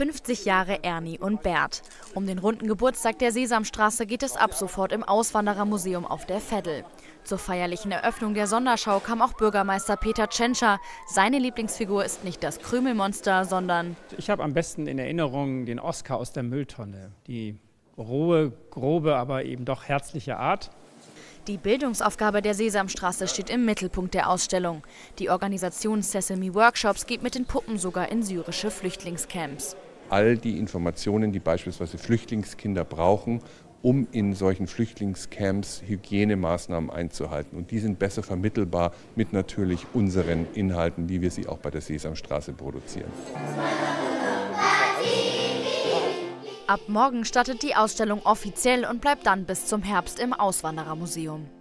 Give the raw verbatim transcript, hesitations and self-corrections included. fünfzig Jahre Ernie und Bert. Um den runden Geburtstag der Sesamstraße geht es ab sofort im Auswanderermuseum auf der Veddel. Zur feierlichen Eröffnung der Sonderschau kam auch Bürgermeister Peter Tschentscher. Seine Lieblingsfigur ist nicht das Krümelmonster, sondern... Ich habe am besten in Erinnerung den Oskar aus der Mülltonne. Die rohe, grobe, aber eben doch herzliche Art. Die Bildungsaufgabe der Sesamstraße steht im Mittelpunkt der Ausstellung. Die Organisation Sesame Workshops geht mit den Puppen sogar in syrische Flüchtlingscamps. All die Informationen, die beispielsweise Flüchtlingskinder brauchen, um in solchen Flüchtlingscamps Hygienemaßnahmen einzuhalten. Und die sind besser vermittelbar mit natürlich unseren Inhalten, wie wir sie auch bei der Sesamstraße produzieren. Ab morgen startet die Ausstellung offiziell und bleibt dann bis zum Herbst im Auswanderermuseum.